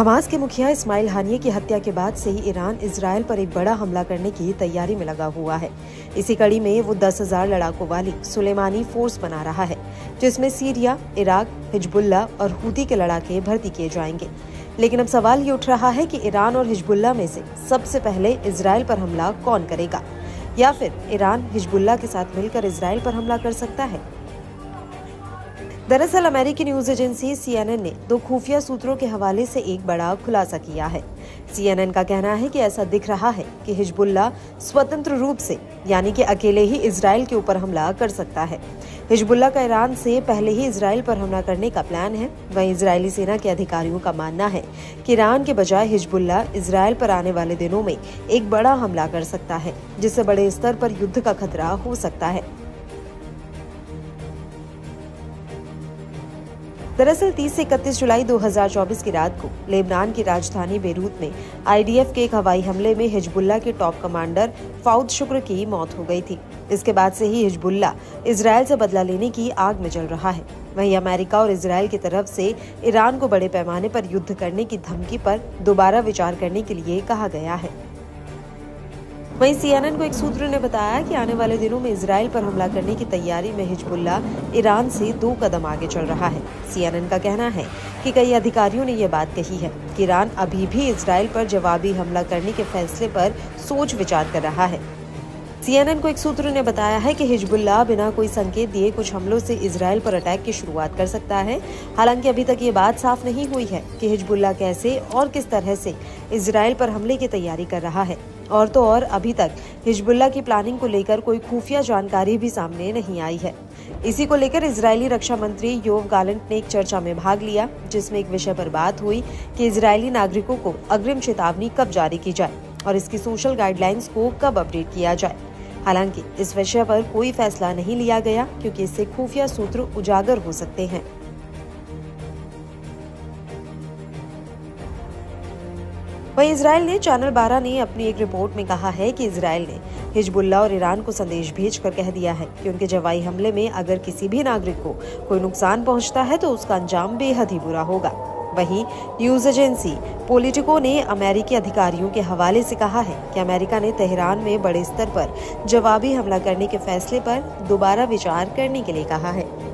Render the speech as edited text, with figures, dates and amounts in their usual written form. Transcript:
Hamas के मुखिया इस्माइल हानिये की हत्या के बाद से ही ईरान इजराइल पर एक बड़ा हमला करने की तैयारी में लगा हुआ है। इसी कड़ी में वो 10,000 लड़ाकों वाली सुलेमानी फोर्स बना रहा है, जिसमें सीरिया, इराक, हिजबुल्ला और हूती के लड़ाके भर्ती किए जाएंगे। लेकिन अब सवाल ये उठ रहा है कि ईरान और हिजबुल्ला में से सबसे पहले इजराइल पर हमला कौन करेगा, या फिर ईरान हिजबुल्ला के साथ मिलकर इजराइल पर हमला कर सकता है। दरअसल अमेरिकी न्यूज एजेंसी CNN ने दो खुफिया सूत्रों के हवाले से एक बड़ा खुलासा किया है। CNN का कहना है कि ऐसा दिख रहा है कि हिजबुल्ला स्वतंत्र रूप से, यानी कि अकेले ही इजराइल के ऊपर हमला कर सकता है। हिजबुल्ला का ईरान से पहले ही इजराइल पर हमला करने का प्लान है। वहीं इजरायली सेना के अधिकारियों का मानना है कि ईरान के बजाय हिजबुल्ला इजराइल पर आने वाले दिनों में एक बड़ा हमला कर सकता है, जिससे बड़े स्तर पर युद्ध का खतरा हो सकता है। दरअसल 30 से 31 जुलाई 2024 की रात को लेबनान की राजधानी बेरूत में IDF के एक हवाई हमले में हिजबुल्ला के टॉप कमांडर फाउद शुक्र की मौत हो गई थी। इसके बाद से ही हिजबुल्ला इजराइल से बदला लेने की आग में जल रहा है। वहीं अमेरिका और इजराइल की तरफ से ईरान को बड़े पैमाने पर युद्ध करने की धमकी पर दोबारा विचार करने के लिए कहा गया है। वहीं CNN को एक सूत्र ने बताया कि आने वाले दिनों में इजराइल पर हमला करने की तैयारी में हिजबुल्ला ईरान से 2 कदम आगे चल रहा है। CNN का कहना है कि कई अधिकारियों ने यह बात कही है कि ईरान अभी भी इजराइल पर जवाबी हमला करने के फैसले पर सोच विचार कर रहा है। CNN को एक सूत्र ने बताया है कि हिजबुल्ला बिना कोई संकेत दिए कुछ हमलों से इजराइल पर अटैक की शुरुआत कर सकता है। हालांकि अभी तक ये बात साफ नहीं हुई है कि हिजबुल्ला कैसे और किस तरह से इजराइल पर हमले की तैयारी कर रहा है, और तो और अभी तक हिजबुल्ला की प्लानिंग को लेकर कोई खुफिया जानकारी भी सामने नहीं आई है। इसी को लेकर इजरायली रक्षा मंत्री योव गैलेंट ने एक चर्चा में भाग लिया, जिसमें एक विषय पर बात हुई कि इजरायली नागरिकों को अग्रिम चेतावनी कब जारी की जाए और इसकी सोशल गाइडलाइंस को कब अपडेट किया जाए। हालांकि इस विषय पर कोई फैसला नहीं लिया गया, क्योंकि इससे खुफिया सूत्र उजागर हो सकते हैं। वहीं इजराइल ने चैनल 12 ने अपनी एक रिपोर्ट में कहा है कि इजराइल ने हिजबुल्ला और ईरान को संदेश भेजकर कह दिया है कि उनके जवाई हमले में अगर किसी भी नागरिक को कोई नुकसान पहुंचता है तो उसका अंजाम बेहद ही बुरा होगा। वहीं न्यूज एजेंसी पोलिटिको ने अमेरिकी अधिकारियों के हवाले से कहा है कि अमेरिका ने तेहरान में बड़े स्तर पर जवाबी हमला करने के फैसले पर दोबारा विचार करने के लिए कहा है।